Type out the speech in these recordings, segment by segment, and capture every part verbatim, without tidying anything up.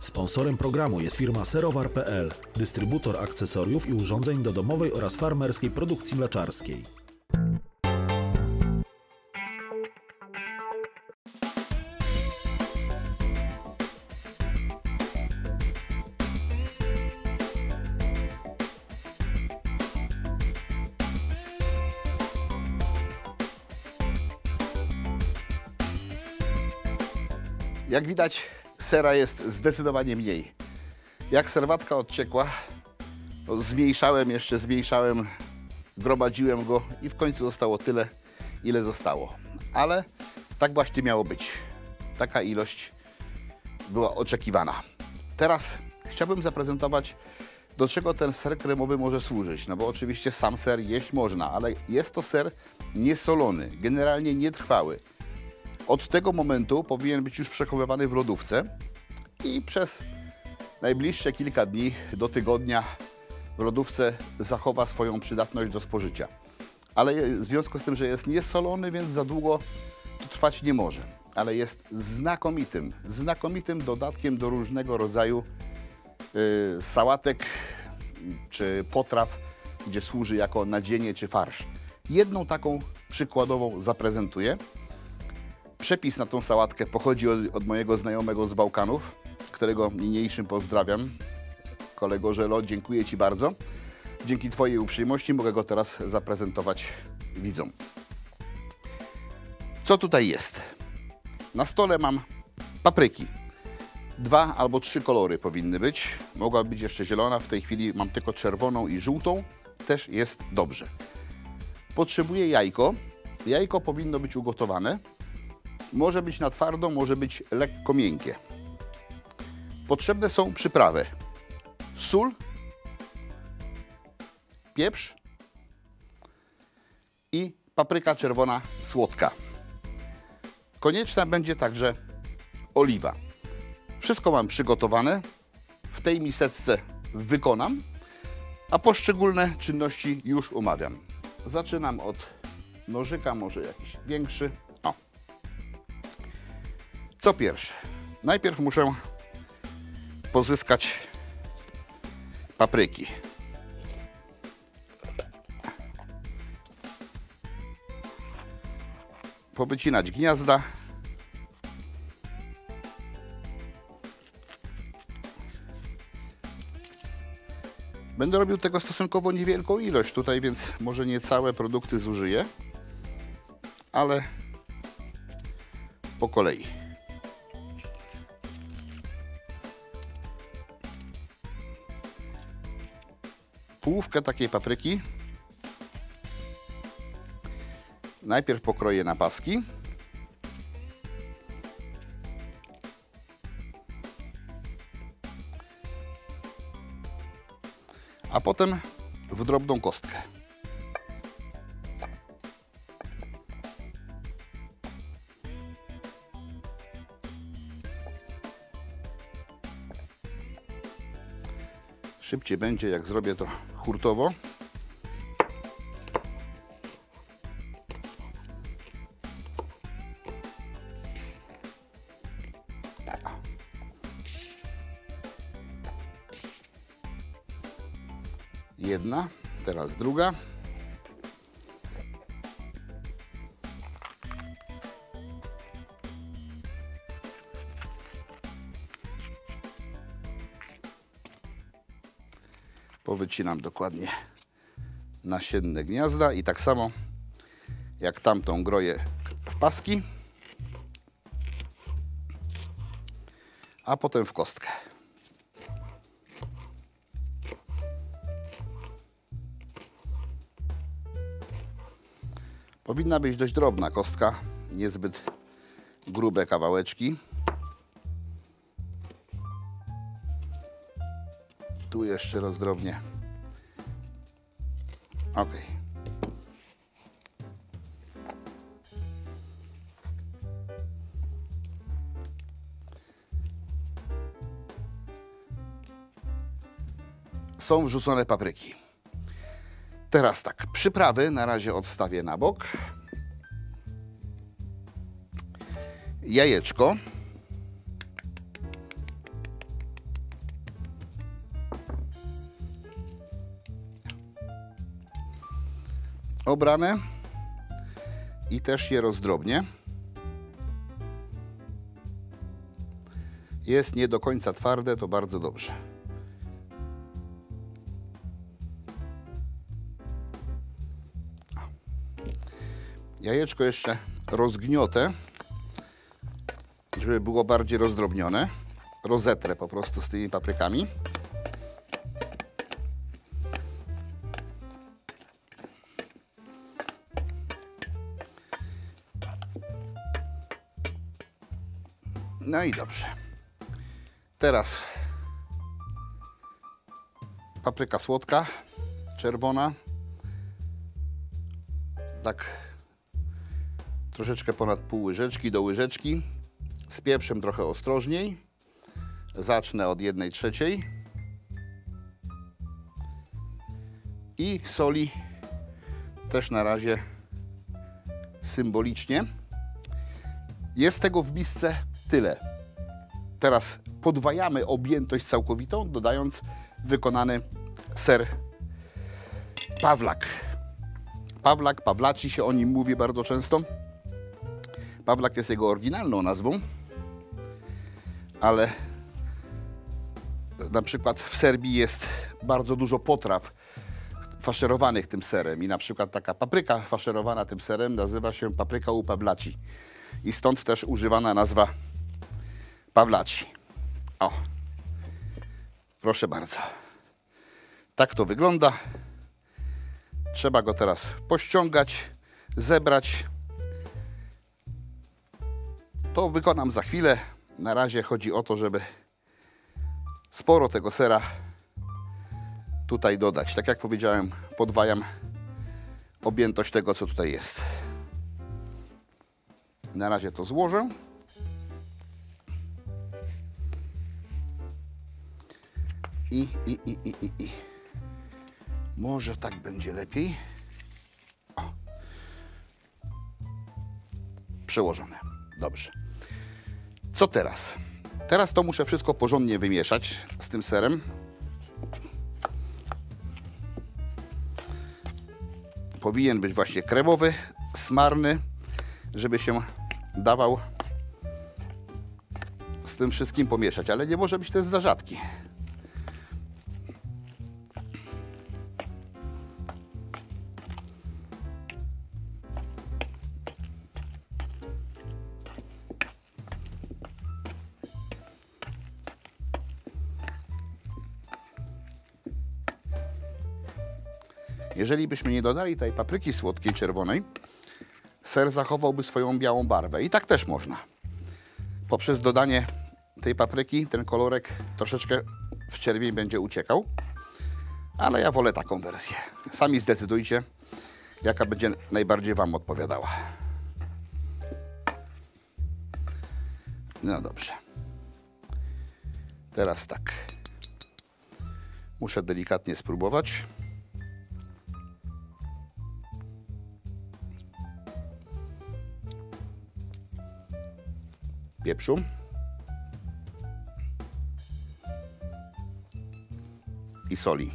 Sponsorem programu jest firma serowar kropka p l, dystrybutor akcesoriów i urządzeń do domowej oraz farmerskiej produkcji mleczarskiej. Jak widać, sera jest zdecydowanie mniej. Jak serwatka odciekła, to zmniejszałem jeszcze, zmniejszałem, gromadziłem go i w końcu zostało tyle, ile zostało. Ale tak właśnie miało być. Taka ilość była oczekiwana. Teraz chciałbym zaprezentować, do czego ten ser kremowy może służyć. No bo oczywiście sam ser jeść można, ale jest to ser niesolony, generalnie nietrwały. Od tego momentu powinien być już przechowywany w lodówce i przez najbliższe kilka dni do tygodnia w lodówce zachowa swoją przydatność do spożycia. Ale w związku z tym, że jest niesolony, więc za długo to trwać nie może. Ale jest znakomitym, znakomitym dodatkiem do różnego rodzaju yy, sałatek czy potraw, gdzie służy jako nadzienie czy farsz. Jedną taką przykładową zaprezentuję. Przepis na tą sałatkę pochodzi od, od mojego znajomego z Bałkanów, którego niniejszym pozdrawiam. Kolego Żelo, dziękuję Ci bardzo. Dzięki Twojej uprzejmości mogę go teraz zaprezentować widzom. Co tutaj jest? Na stole mam papryki. Dwa albo trzy kolory powinny być. Mogła być jeszcze zielona, w tej chwili mam tylko czerwoną i żółtą. Też jest dobrze. Potrzebuję jajko. Jajko powinno być ugotowane. Może być na twardo, może być lekko miękkie. Potrzebne są przyprawy. Sól, pieprz i papryka czerwona słodka. Konieczna będzie także oliwa. Wszystko mam przygotowane. W tej miseczce wykonam, a poszczególne czynności już omawiam. Zaczynam od nożyka, może jakiś większy. Co pierwsze? Najpierw muszę pozyskać papryki. Powycinać gniazda. Będę robił tego stosunkowo niewielką ilość tutaj, więc może nie całe produkty zużyję, ale po kolei. Połówkę takiej papryki najpierw pokroję na paski. A potem w drobną kostkę. Szybciej będzie, jak zrobię to hurtowo. Jedna, teraz druga. Powycinam dokładnie nasienne gniazda i tak samo jak tamtą groję w paski, a potem w kostkę. Powinna być dość drobna kostka, niezbyt grube kawałeczki. Tu jeszcze rozdrobnię. Ok. Są wrzucone papryki. Teraz tak, przyprawy na razie odstawię na bok. Jajeczko. obrane i też je rozdrobnię. Jest nie do końca twarde, to bardzo dobrze. Jajeczko jeszcze rozgniotę, żeby było bardziej rozdrobnione. Rozetrę po prostu z tymi paprykami. No i dobrze. Teraz papryka słodka, czerwona. Tak. Troszeczkę ponad pół łyżeczki do łyżeczki. Z pieprzem trochę ostrożniej. Zacznę od jednej trzeciej. I soli też na razie symbolicznie. Jest tego w misce tyle. Teraz podwajamy objętość całkowitą, dodając wykonany ser Pawlak. Pawlak, Pawlaci się o nim mówi bardzo często. Pawlak jest jego oryginalną nazwą, ale na przykład w Serbii jest bardzo dużo potraw faszerowanych tym serem i na przykład taka papryka faszerowana tym serem nazywa się papryka u Pawlaci i stąd też używana nazwa Pawlaci. O, proszę bardzo. Tak to wygląda. Trzeba go teraz pościągać, zebrać. To wykonam za chwilę. Na razie chodzi o to, żeby sporo tego sera tutaj dodać. Tak jak powiedziałem, podwajam objętość tego, co tutaj jest. Na razie to złożę. I, i, i, i, i, i. Może tak będzie lepiej. O. Przełożone. Dobrze. Co teraz? Teraz to muszę wszystko porządnie wymieszać z tym serem. Powinien być właśnie kremowy, smarny, żeby się dawał z tym wszystkim pomieszać, ale nie może być też za rzadki. Jeżeli byśmy nie dodali tej papryki słodkiej, czerwonej, ser zachowałby swoją białą barwę. I tak też można. Poprzez dodanie tej papryki ten kolorek troszeczkę w czerwień będzie uciekał. Ale ja wolę taką wersję. Sami zdecydujcie, jaka będzie najbardziej Wam odpowiadała. No dobrze. Teraz tak. Muszę delikatnie spróbować. Pieprzu. I soli.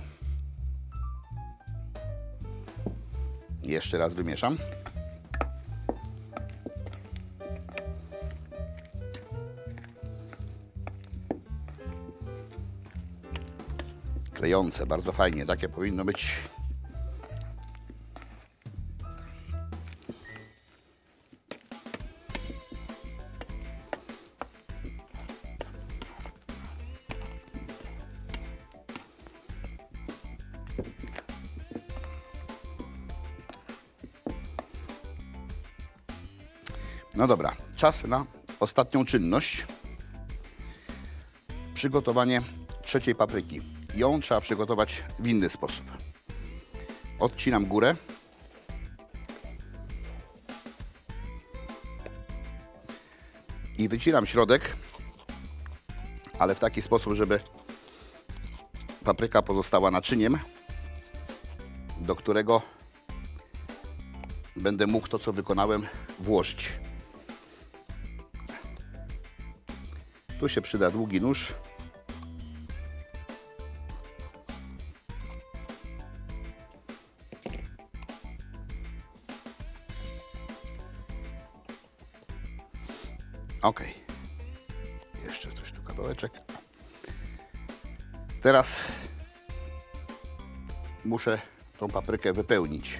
Jeszcze raz wymieszam. Klejące, bardzo fajnie, takie powinno być. No dobra, czas na ostatnią czynność. Przygotowanie trzeciej papryki. Ją trzeba przygotować w inny sposób. Odcinam górę. I wycinam środek, ale w taki sposób, żeby papryka pozostała naczyniem, do którego będę mógł to, co wykonałem, włożyć. Tu się przyda długi nóż. Ok. Jeszcze coś tu kawałeczek. Teraz muszę tą paprykę wypełnić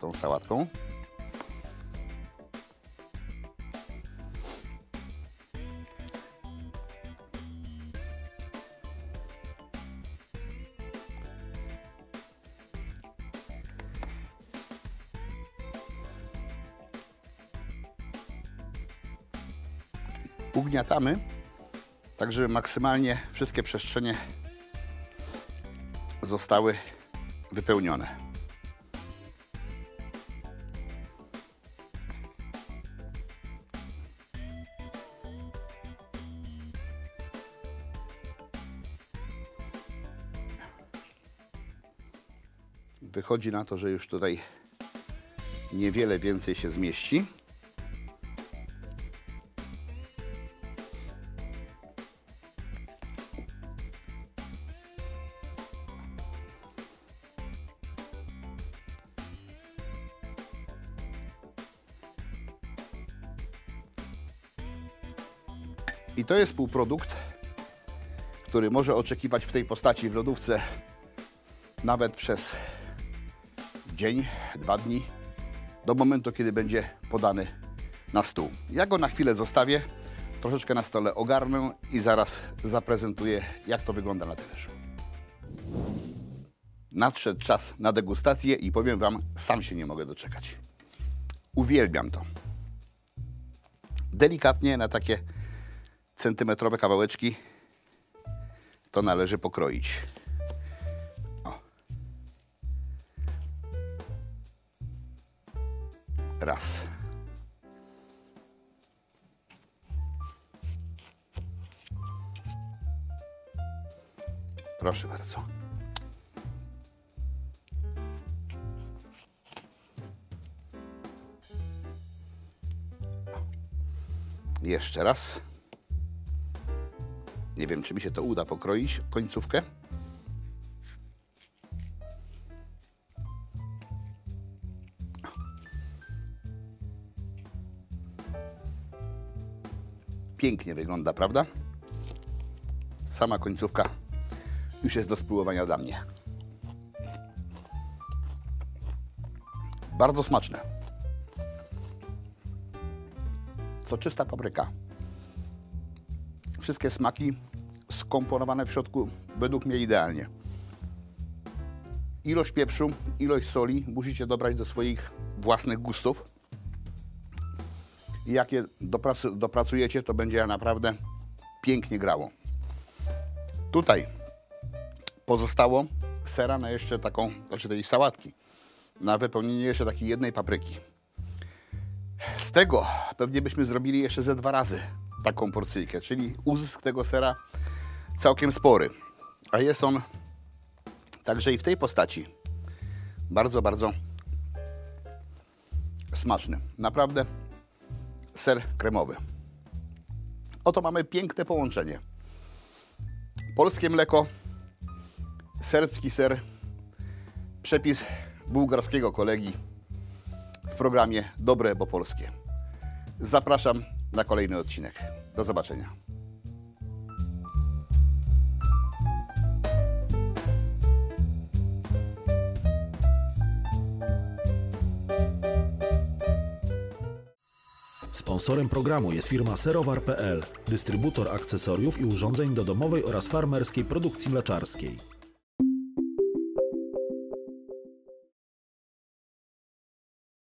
tą sałatką. Ugniatamy, tak żeby maksymalnie wszystkie przestrzenie zostały wypełnione. Wychodzi na to, że już tutaj niewiele więcej się zmieści. I to jest półprodukt, który może oczekiwać w tej postaci w lodówce nawet przez dzień, dwa dni, do momentu, kiedy będzie podany na stół. Ja go na chwilę zostawię, troszeczkę na stole ogarnę i zaraz zaprezentuję, jak to wygląda na talerzu. Nadszedł czas na degustację i powiem Wam, sam się nie mogę doczekać. Uwielbiam to. Delikatnie na takie centymetrowe kawałeczki to należy pokroić. O. Raz. Proszę bardzo. Jeszcze raz. Nie wiem, czy mi się to uda pokroić końcówkę. Pięknie wygląda, prawda? Sama końcówka już jest do spróbowania dla mnie. Bardzo smaczne. Co czysta papryka. Wszystkie smaki skomponowane w środku według mnie idealnie. Ilość pieprzu, ilość soli musicie dobrać do swoich własnych gustów. I jak je dopracujecie, to będzie naprawdę pięknie grało. Tutaj pozostało sera na jeszcze taką, znaczy tej sałatki, na wypełnienie jeszcze takiej jednej papryki. Z tego pewnie byśmy zrobili jeszcze ze dwa razy taką porcyjkę, czyli uzysk tego sera całkiem spory. A jest on także i w tej postaci bardzo, bardzo smaczny. Naprawdę ser kremowy. Oto mamy piękne połączenie. Polskie mleko, serbski ser, przepis bułgarskiego kolegi w programie Dobre bo Polskie. Zapraszam na kolejny odcinek. Do zobaczenia. Sponsorem programu jest firma serowar kropka p l, dystrybutor akcesoriów i urządzeń do domowej oraz farmerskiej produkcji mleczarskiej.